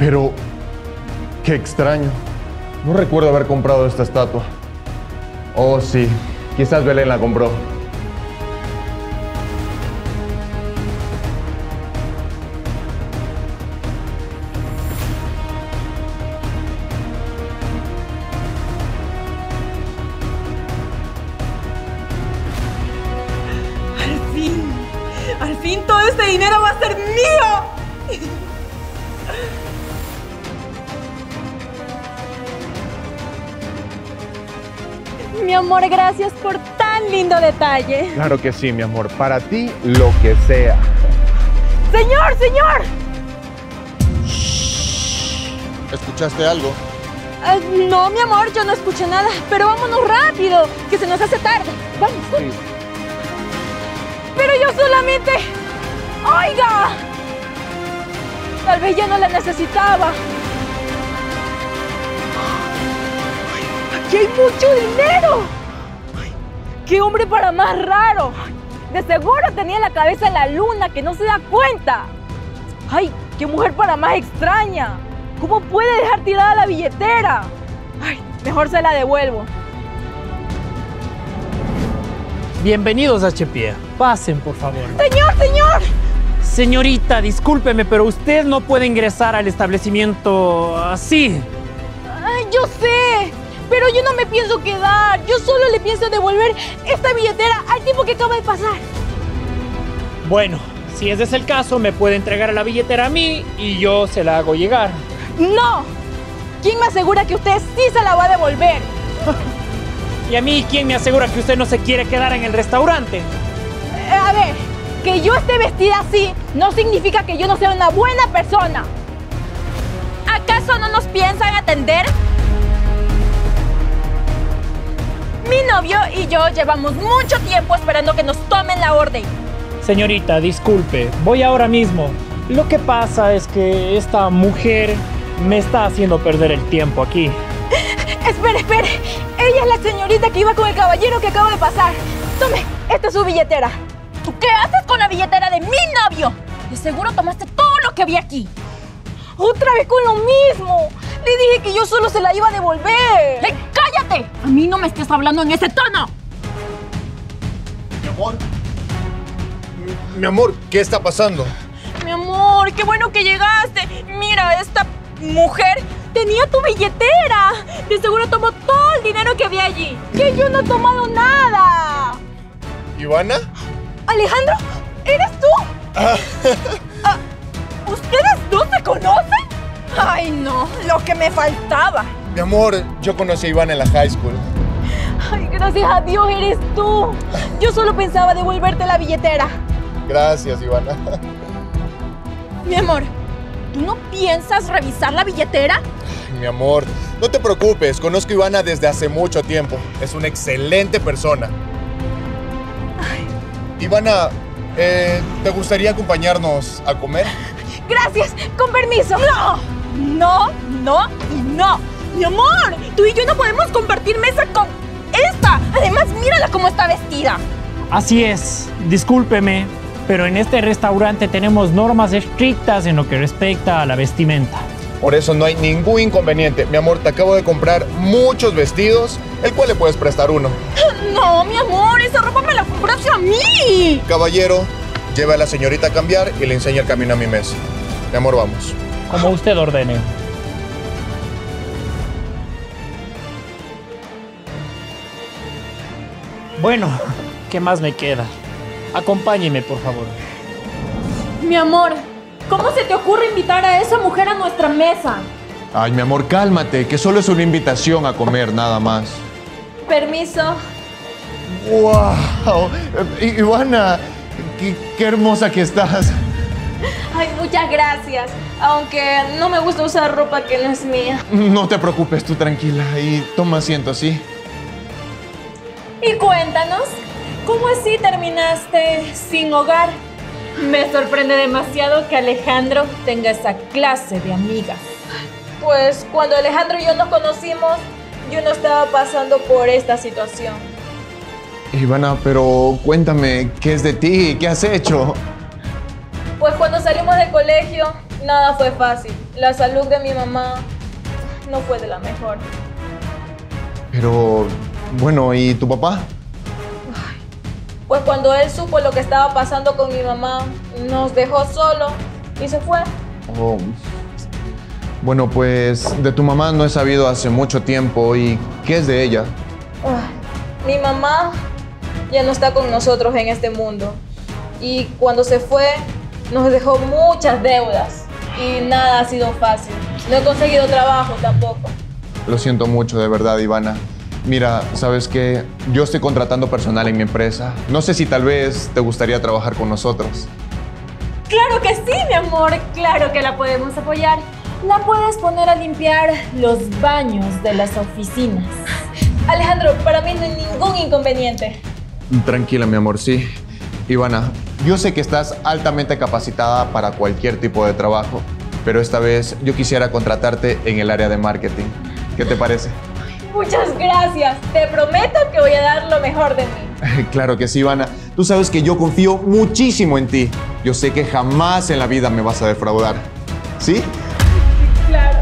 Pero, qué extraño. No recuerdo haber comprado esta estatua. Oh, sí. Quizás Belén la compró. Al fin, todo este dinero va a ser mío. Mi amor, gracias por tan lindo detalle. Claro que sí, mi amor. Para ti, lo que sea. ¡Señor, señor! Shh. ¿Escuchaste algo? No, mi amor, yo no escuché nada. Pero vámonos rápido, que se nos hace tarde. Vamos. Sí. Pero yo solamente... ¡Oiga! Tal vez ya no la necesitaba. ¡Aquí hay mucho dinero! ¡Qué hombre para más raro! De seguro tenía la cabeza en la luna, que no se da cuenta. ¡Ay, qué mujer para más extraña! ¿Cómo puede dejar tirada la billetera? ¡Ay, mejor se la devuelvo! Bienvenidos a Chepié. Pasen, por favor. ¡Señor, señor! Señorita, discúlpeme, pero usted no puede ingresar al establecimiento así. Ay, yo sé, pero yo no me pienso quedar. Yo solo le pienso devolver esta billetera al tipo que acaba de pasar. Bueno, si ese es el caso, me puede entregar la billetera a mí y yo se la hago llegar. ¡No! ¿Quién me asegura que usted sí se la va a devolver? ¿Y a mí quién me asegura que usted no se quiere quedar en el restaurante? A ver, que yo esté vestida así no significa que yo no sea una buena persona. ¿Acaso no nos piensan atender? Mi novio y yo llevamos mucho tiempo esperando que nos tomen la orden. Señorita, disculpe, voy ahora mismo. Lo que pasa es que esta mujer me está haciendo perder el tiempo aquí. Espere, espere. Ella es la señorita que iba con el caballero que acaba de pasar. Tome, esta es su billetera. ¿Tú qué haces con la billetera de mi novio? De seguro tomaste todo lo que había aquí. Otra vez con lo mismo. Le dije que yo solo se la iba a devolver. ¡Cállate! A mí no me estés hablando en ese tono. Mi amor. Mi amor, ¿qué está pasando? Mi amor, qué bueno que llegaste. Mira, esta mujer... ¡Tenía tu billetera! De seguro tomó todo el dinero que había allí. ¡Que yo no he tomado nada! ¿Ivana? ¿Alejandro? ¿Eres tú? Ah, ¿ustedes dos se conocen? ¡Ay, no! ¡Lo que me faltaba! Mi amor, yo conocí a Ivana en la high school. ¡Ay, gracias a Dios eres tú! Yo solo pensaba devolverte la billetera. Gracias, Ivana. Mi amor, ¿tú no piensas revisar la billetera? Mi amor, no te preocupes. Conozco a Ivana desde hace mucho tiempo. Es una excelente persona. Ay. Ivana, ¿te gustaría acompañarnos a comer? Gracias, con permiso. No, no, no y no. Mi amor, tú y yo no podemos compartir mesa con esta. Además, mírala cómo está vestida. Así es, discúlpeme. Pero en este restaurante tenemos normas estrictas en lo que respecta a la vestimenta. Por eso no hay ningún inconveniente. Mi amor, te acabo de comprar muchos vestidos, el cual le puedes prestar uno. No, mi amor, esa ropa me la compraste a mí. Caballero, lleva a la señorita a cambiar y le enseña el camino a mi mesa. Mi amor, vamos. Como usted ordene. Bueno, ¿qué más me queda? Acompáñeme, por favor. Mi amor, ¿cómo se te ocurre invitar a esa mujer a nuestra mesa? Ay, mi amor, cálmate, que solo es una invitación a comer, nada más. Permiso. ¡Wow! Ivana, qué hermosa que estás. Ay, muchas gracias. Aunque no me gusta usar ropa que no es mía. No te preocupes, tú tranquila. Y toma asiento, ¿sí? Y cuéntanos, ¿cómo así terminaste sin hogar? Me sorprende demasiado que Alejandro tenga esa clase de amigas. Pues cuando Alejandro y yo nos conocimos, yo no estaba pasando por esta situación. Ivana, pero cuéntame, ¿qué es de ti? ¿Qué has hecho? Pues cuando salimos del colegio, nada fue fácil. La salud de mi mamá no fue de la mejor. Pero, bueno, ¿y tu papá? Pues cuando él supo lo que estaba pasando con mi mamá, nos dejó solo y se fue. Oh. Bueno, pues de tu mamá no he sabido hace mucho tiempo. ¿Y qué es de ella? Mi mamá ya no está con nosotros en este mundo. Y cuando se fue, nos dejó muchas deudas. Y nada ha sido fácil. No he conseguido trabajo tampoco. Lo siento mucho, de verdad, Ivana. Mira, ¿sabes qué? Yo estoy contratando personal en mi empresa. No sé si tal vez te gustaría trabajar con nosotros. ¡Claro que sí, mi amor! ¡Claro que la podemos apoyar! La puedes poner a limpiar los baños de las oficinas. Alejandro, para mí no hay ningún inconveniente. Tranquila, mi amor, sí. Ivana, yo sé que estás altamente capacitada para cualquier tipo de trabajo, pero esta vez yo quisiera contratarte en el área de marketing. ¿Qué te parece? Muchas gracias. Te prometo que voy a dar lo mejor de mí. Claro que sí, Ivana. Tú sabes que yo confío muchísimo en ti. Yo sé que jamás en la vida me vas a defraudar. ¿Sí? Claro.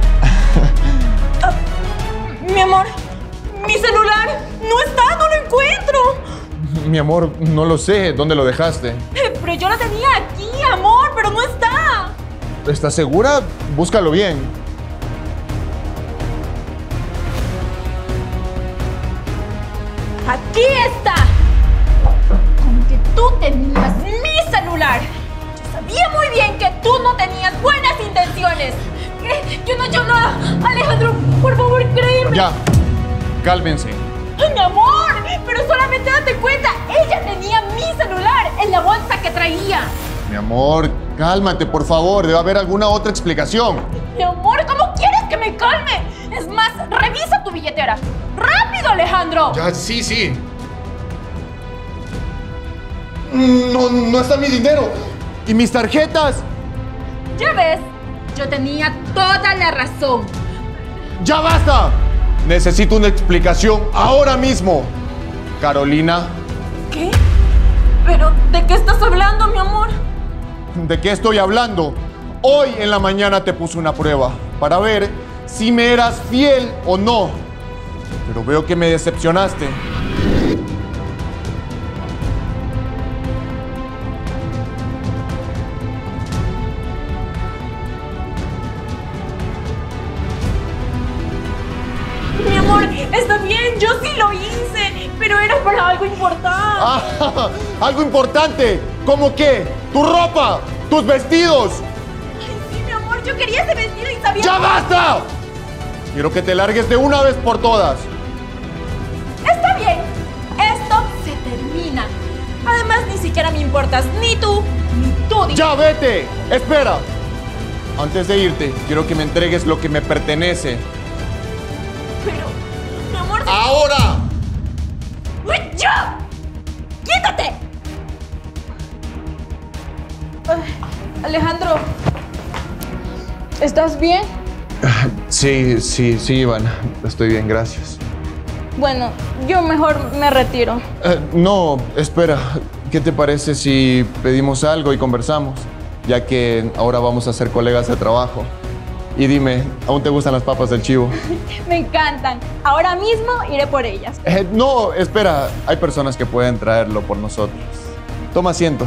Mi amor, mi celular no está, no lo encuentro. Mi amor, no lo sé. ¿Dónde lo dejaste? Pero yo lo tenía aquí, amor, pero no está. ¿Estás segura? Búscalo bien. ¡Aquí está! Como que tú tenías mi celular. Yo sabía muy bien que tú no tenías buenas intenciones. ¿Qué? Yo no he hecho nada. Alejandro, por favor, créeme. Ya, cálmense. ¡Ay, mi amor! Pero solamente date cuenta, ella tenía mi celular en la bolsa que traía. Mi amor, cálmate, por favor. Debe haber alguna otra explicación. Mi amor, ¿cómo quieres que me calme? Es más, revisa tu billetera. ¡Rápido, Alejandro! Ya, sí, sí. No, no está mi dinero. ¿Y mis tarjetas? Ya ves, yo tenía toda la razón. ¡Ya basta! Necesito una explicación ahora mismo. Carolina. ¿Qué? ¿Pero de qué estás hablando, mi amor? ¿De qué estoy hablando? Hoy en la mañana te puse una prueba para ver si me eras fiel o no. Pero veo que me decepcionaste. Mi amor, está bien, yo sí lo hice, pero era para algo importante. Ah, algo importante. ¿Cómo qué? ¡Tu ropa! ¡Tus vestidos! Ay, sí, mi amor, yo quería ese vestido y sabía... ¡Ya basta! Quiero que te largues de una vez por todas. Está bien. Esto se termina. Además, ni siquiera me importas. Ni tú, ni tú. ¡Ya vete! ¡Espera! Antes de irte, quiero que me entregues lo que me pertenece. Pero, mi amor... ¡Ahora! ¡Uy, ya! ¡Quítate! Ay, Alejandro, ¿estás bien? Sí, sí, sí, Ivana. Estoy bien, gracias. Bueno, yo mejor me retiro. No, espera. ¿Qué te parece si pedimos algo y conversamos? Ya que ahora vamos a ser colegas de trabajo. Y dime, ¿aún te gustan las papas del chivo? Me encantan. Ahora mismo iré por ellas. No, espera. Hay personas que pueden traerlo por nosotros. Toma asiento.